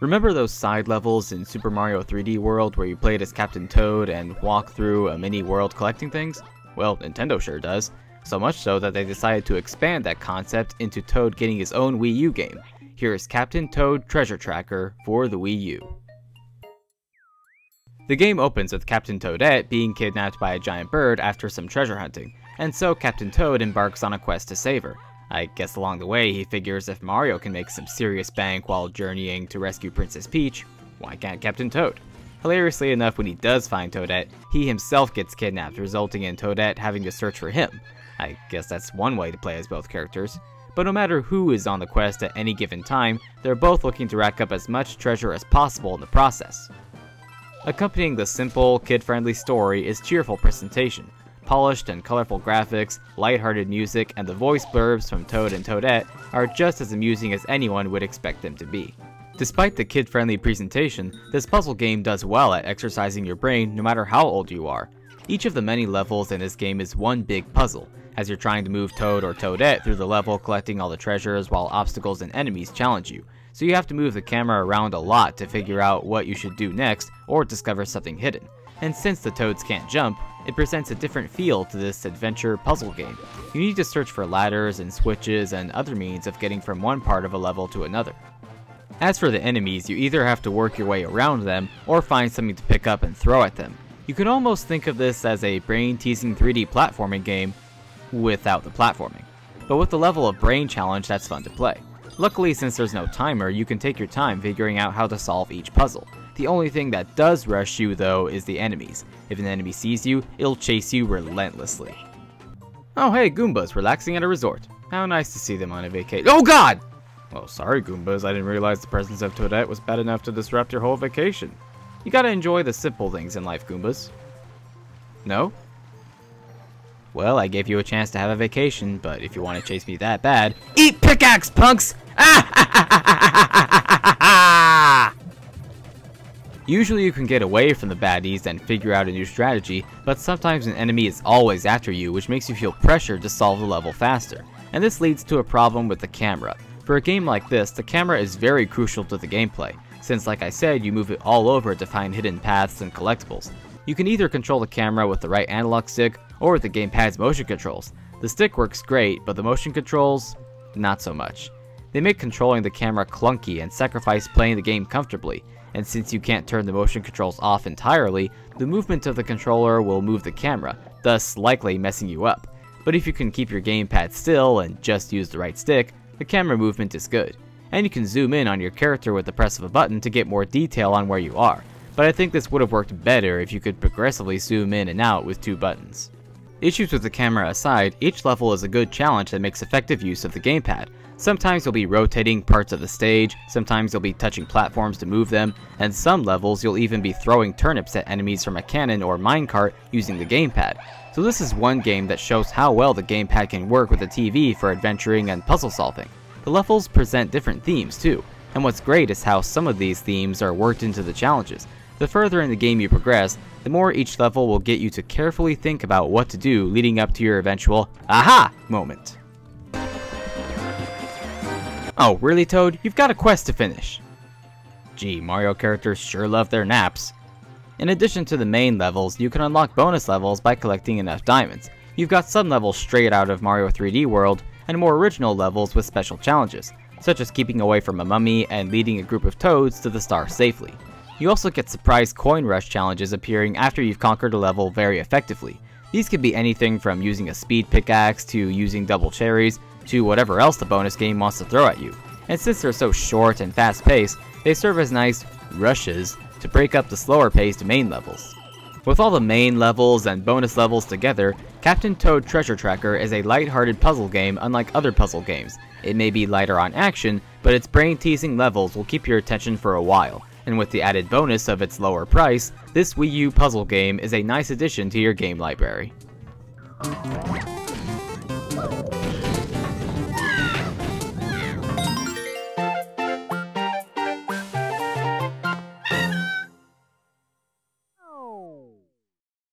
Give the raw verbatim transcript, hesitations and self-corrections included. Remember those side levels in Super Mario three D World where you played as Captain Toad and walk through a mini world collecting things? Well, Nintendo sure does. So much so that they decided to expand that concept into Toad getting his own Wii U game. Here is Captain Toad Treasure Tracker for the Wii U. The game opens with Captain Toadette being kidnapped by a giant bird after some treasure hunting, and so Captain Toad embarks on a quest to save her. I guess along the way he figures if Mario can make some serious bank while journeying to rescue Princess Peach, why can't Captain Toad? Hilariously enough, when he does find Toadette, he himself gets kidnapped, resulting in Toadette having to search for him. I guess that's one way to play as both characters. But no matter who is on the quest at any given time, they're both looking to rack up as much treasure as possible in the process. Accompanying the simple, kid-friendly story is cheerful presentation. Polished and colorful graphics, lighthearted music, and the voice blurbs from Toad and Toadette are just as amusing as anyone would expect them to be. Despite the kid-friendly presentation, this puzzle game does well at exercising your brain no matter how old you are. Each of the many levels in this game is one big puzzle, as you're trying to move Toad or Toadette through the level collecting all the treasures while obstacles and enemies challenge you. So you have to move the camera around a lot to figure out what you should do next or discover something hidden. And since the Toads can't jump, it presents a different feel to this adventure puzzle game. You need to search for ladders and switches and other means of getting from one part of a level to another. As for the enemies, you either have to work your way around them or find something to pick up and throw at them. You can almost think of this as a brain-teasing three D platforming game without the platforming, but with the level of brain challenge that's fun to play. Luckily, since there's no timer, you can take your time figuring out how to solve each puzzle. The only thing that does rush you, though, is the enemies. If an enemy sees you, it'll chase you relentlessly. Oh hey, Goombas, relaxing at a resort. How nice to see them on a vacation. Oh god! Well, sorry Goombas, I didn't realize the presence of Toadette was bad enough to disrupt your whole vacation. You gotta enjoy the simple things in life, Goombas. No? Well, I gave you a chance to have a vacation, but if you want to chase me that bad, eat pickaxe, punks! Usually you can get away from the baddies and figure out a new strategy, but sometimes an enemy is always after you, which makes you feel pressured to solve the level faster. And this leads to a problem with the camera. For a game like this, the camera is very crucial to the gameplay, since like I said, you move it all over to find hidden paths and collectibles. You can either control the camera with the right analog stick or with the gamepad's motion controls. The stick works great, but the motion controls, not so much. They make controlling the camera clunky and sacrifice playing the game comfortably, and since you can't turn the motion controls off entirely, the movement of the controller will move the camera, thus likely messing you up. But if you can keep your gamepad still and just use the right stick, the camera movement is good, and you can zoom in on your character with the press of a button to get more detail on where you are. But I think this would have worked better if you could progressively zoom in and out with two buttons. Issues with the camera aside, each level is a good challenge that makes effective use of the gamepad. Sometimes you'll be rotating parts of the stage, sometimes you'll be touching platforms to move them, and some levels you'll even be throwing turnips at enemies from a cannon or minecart using the gamepad. So this is one game that shows how well the gamepad can work with the T V for adventuring and puzzle solving. The levels present different themes too, and what's great is how some of these themes are worked into the challenges. The further in the game you progress, the more each level will get you to carefully think about what to do leading up to your eventual aha moment. Oh really Toad, you've got a quest to finish. Gee, Mario characters sure love their naps. In addition to the main levels, you can unlock bonus levels by collecting enough diamonds. You've got some levels straight out of Mario three D World and more original levels with special challenges, such as keeping away from a mummy and leading a group of Toads to the star safely. You also get surprise coin rush challenges appearing after you've conquered a level very effectively. These could be anything from using a speed pickaxe to using double cherries to whatever else the bonus game wants to throw at you. And since they're so short and fast paced, they serve as nice rushes to break up the slower paced main levels. With all the main levels and bonus levels together, Captain Toad Treasure Tracker is a lighthearted puzzle game unlike other puzzle games. It may be lighter on action, but its brain teasing levels will keep your attention for a while. And with the added bonus of its lower price, this Wii U puzzle game is a nice addition to your game library.